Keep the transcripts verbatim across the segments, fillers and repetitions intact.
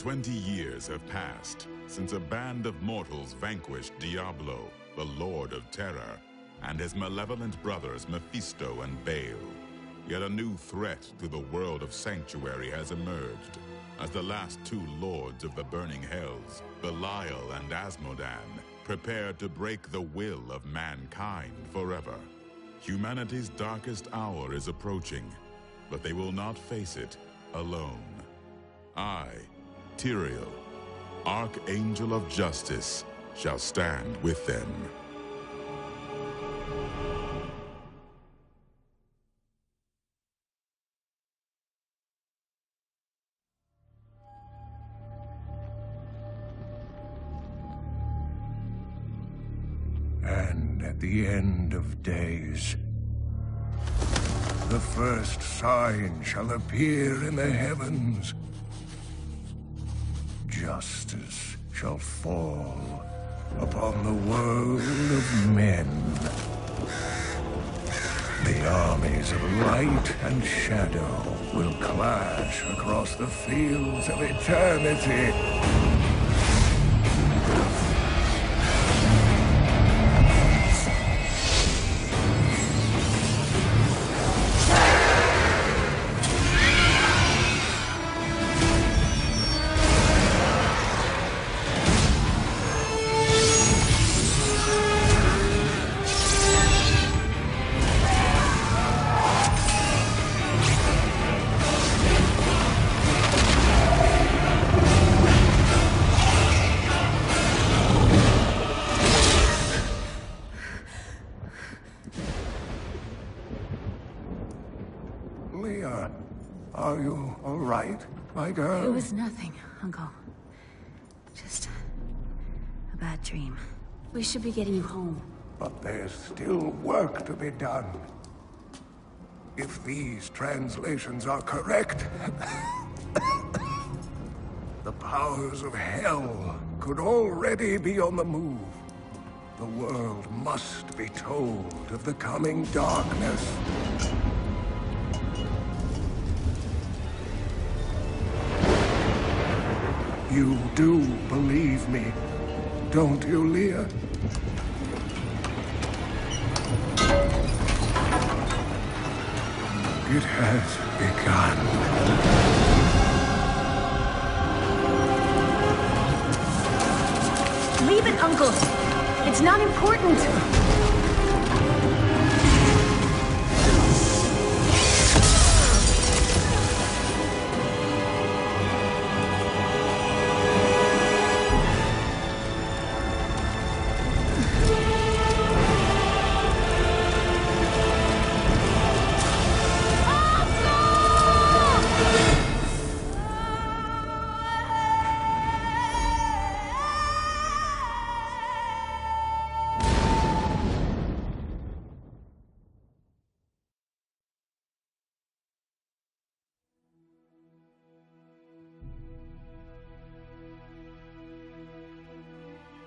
Twenty years have passed since a band of mortals vanquished Diablo, the Lord of Terror, and his malevolent brothers Mephisto and Baal. Yet a new threat to the world of Sanctuary has emerged, as the last two lords of the Burning Hells, Belial and Azmodan, prepare to break the will of mankind forever. Humanity's darkest hour is approaching, but they will not face it alone. I, Tyrael, Archangel of Justice, shall stand with them. And at the end of days, the first sign shall appear in the heavens. Justice shall fall upon the world of men. The armies of light and shadow will clash across the fields of eternity. Leah, are you all right, my girl? It was nothing, Uncle. Just a bad dream. We should be getting you home. But there's still work to be done. If these translations are correct, the powers of hell could already be on the move. The world must be told of the coming darkness. You do believe me, don't you, Leah? It has begun. Leave it, Uncle. It's not important.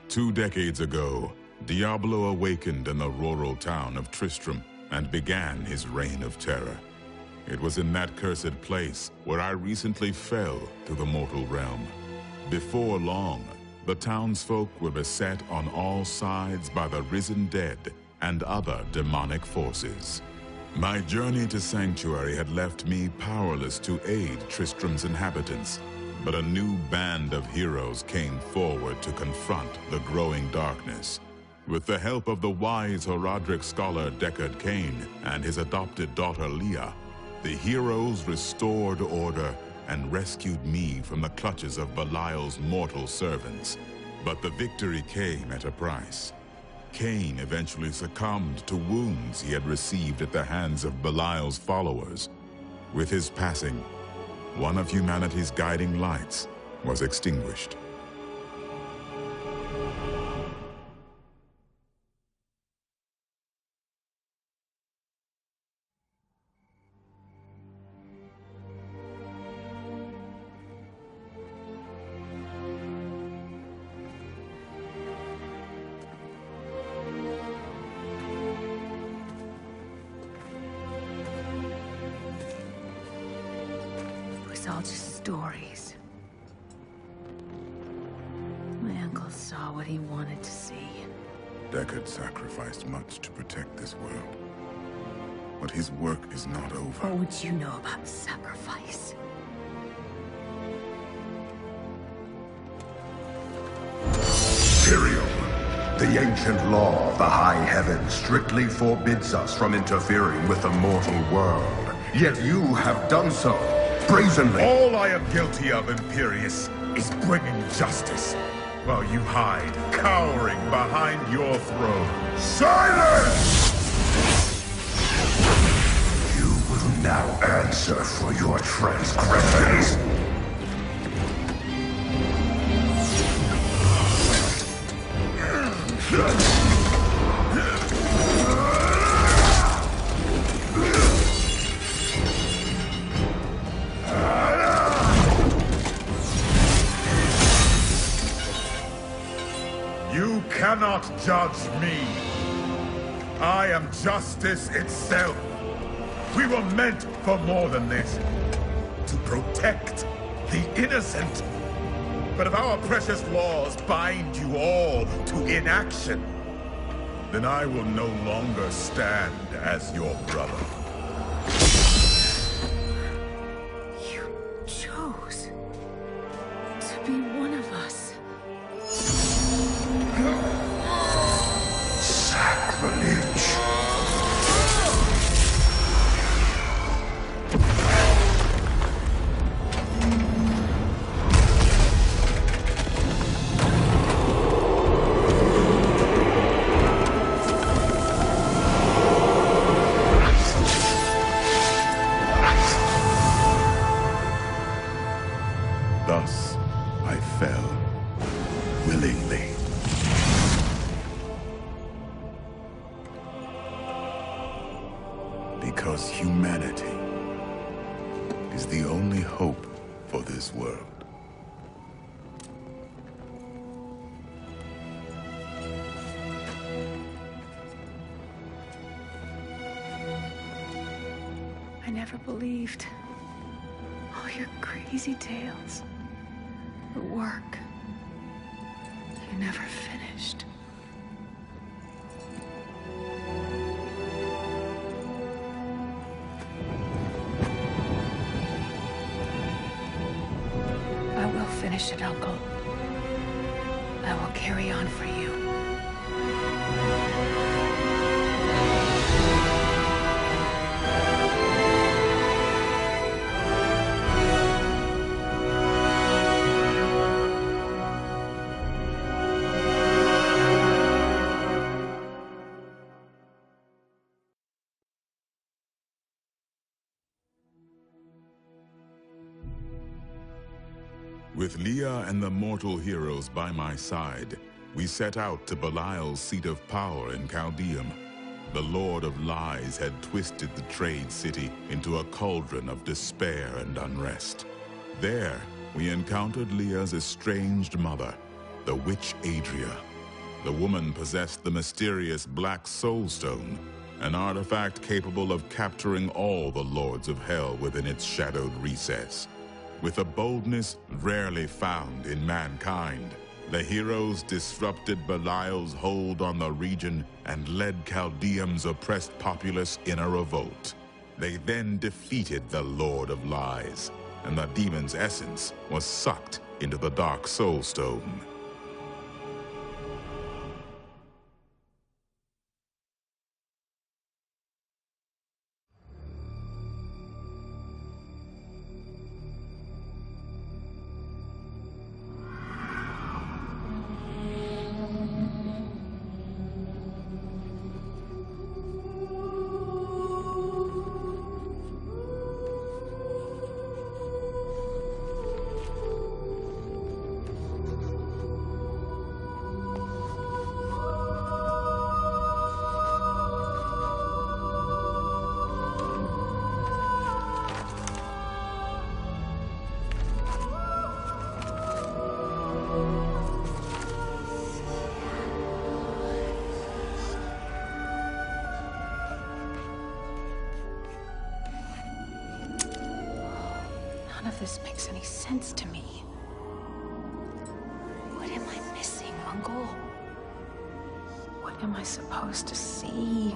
Two decades ago, Diablo awakened in the rural town of Tristram and began his reign of terror. It was in that cursed place where I recently fell to the mortal realm. Before long, the townsfolk were beset on all sides by the risen dead and other demonic forces. My journey to Sanctuary had left me powerless to aid Tristram's inhabitants. But a new band of heroes came forward to confront the growing darkness. With the help of the wise Herodric scholar Deckard Cain and his adopted daughter Leah, the heroes restored order and rescued me from the clutches of Belial's mortal servants. But the victory came at a price. Cain eventually succumbed to wounds he had received at the hands of Belial's followers. With his passing, one of humanity's guiding lights was extinguished. All just stories. Deckard sacrificed much to protect this world. But his work is not over. What would you know about sacrifice? Tyrael. The ancient law of the high heaven strictly forbids us from interfering with the mortal world. Yet you have done so, brazenly. All I am guilty of, Imperius, is bringing justice, while you hide, cowering behind your throne. Silence! You will now answer for your transgressions. You cannot judge me. I am justice itself. We were meant for more than this. To protect the innocent. But if our precious laws bind you all to inaction, then I will no longer stand as your brother. You chose to be one of us. Sacrilege. With Leah and the mortal heroes by my side, we set out to Belial's seat of power in Caldeum. The Lord of Lies had twisted the trade city into a cauldron of despair and unrest. There, we encountered Leah's estranged mother, the witch Adria. The woman possessed the mysterious Black Soulstone, an artifact capable of capturing all the lords of hell within its shadowed recess. With a boldness rarely found in mankind, the heroes disrupted Belial's hold on the region and led Caldeum's oppressed populace in a revolt. They then defeated the Lord of Lies, and the demon's essence was sucked into the Dark Soulstone. am I supposed to see?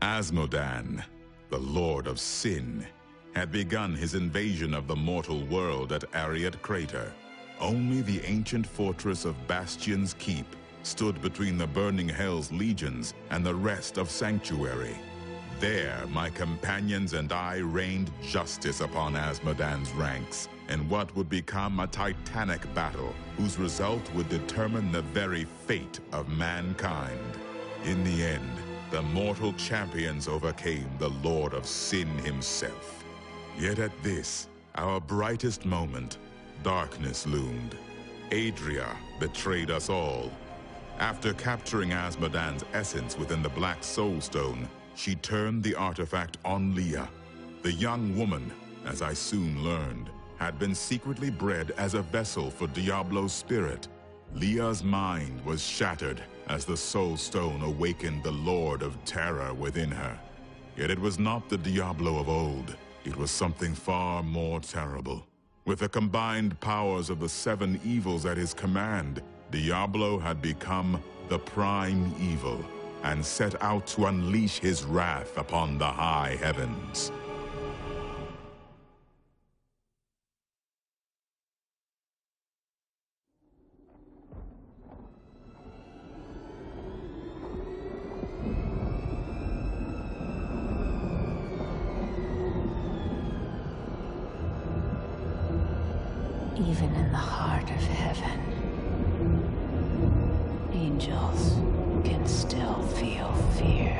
Azmodan, the Lord of Sin, had begun his invasion of the mortal world at Arreat Crater. Only the ancient fortress of Bastion's Keep stood between the burning hell's legions and the rest of Sanctuary. There, my companions and I rained justice upon Azmodan's ranks in what would become a titanic battle whose result would determine the very fate of mankind. In the end, the mortal champions overcame the Lord of Sin himself. Yet at this, our brightest moment, darkness loomed. Adria betrayed us all. After capturing Azmodan's essence within the Black Soulstone, she turned the artifact on Leah. The young woman, as I soon learned, had been secretly bred as a vessel for Diablo's spirit. Leah's mind was shattered as the Soul Stone awakened the Lord of Terror within her. Yet it was not the Diablo of old. It was something far more terrible. With the combined powers of the seven evils at his command, Diablo had become the prime evil and set out to unleash his wrath upon the high heavens. Even in the heart of heaven, angels can still feel fear.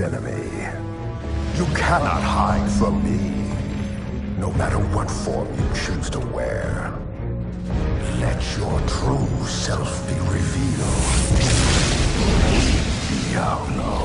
Enemy, you cannot hide from me, no matter what form you choose to wear. Let your true self be revealed, Diablo.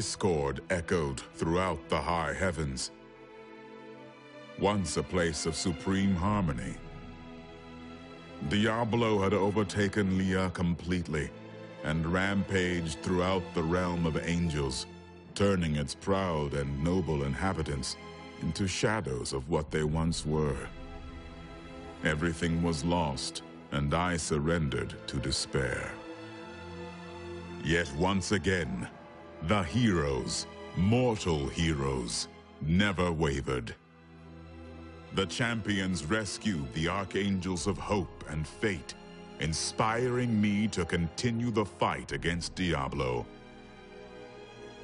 Discord echoed throughout the high heavens. Once a place of supreme harmony, Diablo had overtaken Leah completely and rampaged throughout the realm of angels, turning its proud and noble inhabitants into shadows of what they once were. Everything was lost, and I surrendered to despair. Yet once again, the heroes, mortal heroes, never wavered. The champions rescued the archangels of hope and fate, inspiring me to continue the fight against Diablo.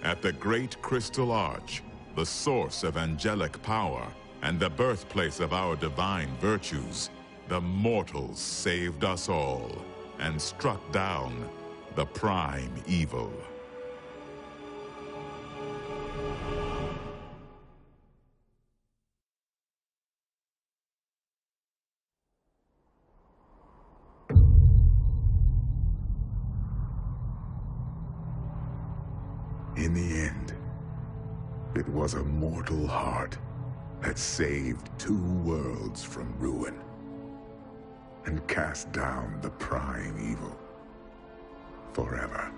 At the Great Crystal Arch, the source of angelic power and the birthplace of our divine virtues, the mortals saved us all and struck down the prime evil. In the end, it was a mortal heart that saved two worlds from ruin and cast down the prime evil forever.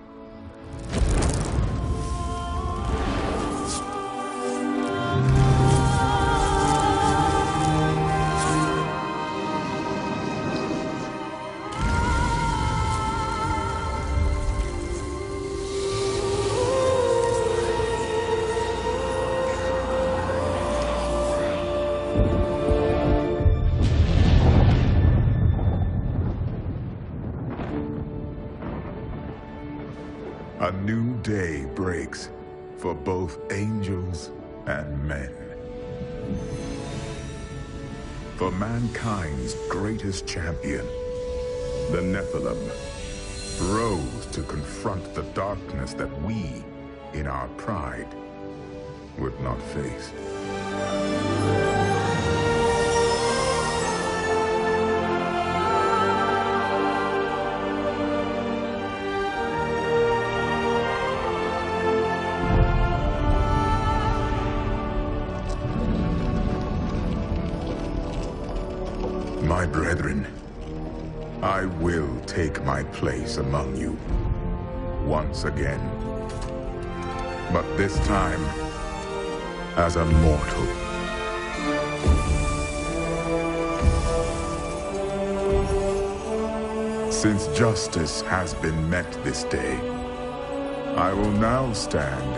A new day breaks for both angels and men. For mankind's greatest champion, the Nephilim, rose to confront the darkness that we, in our pride, would not face. My brethren, I will take my place among you once again, but this time as a mortal. Since justice has been met this day, I will now stand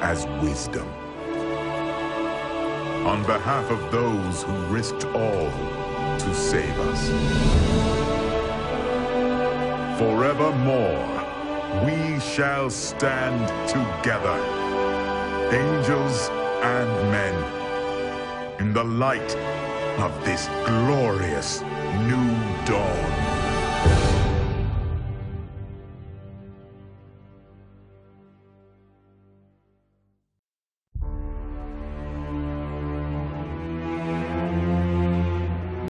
as wisdom, on behalf of those who risked all to save us. Forevermore, we shall stand together, angels and men, in the light of this glorious new dawn.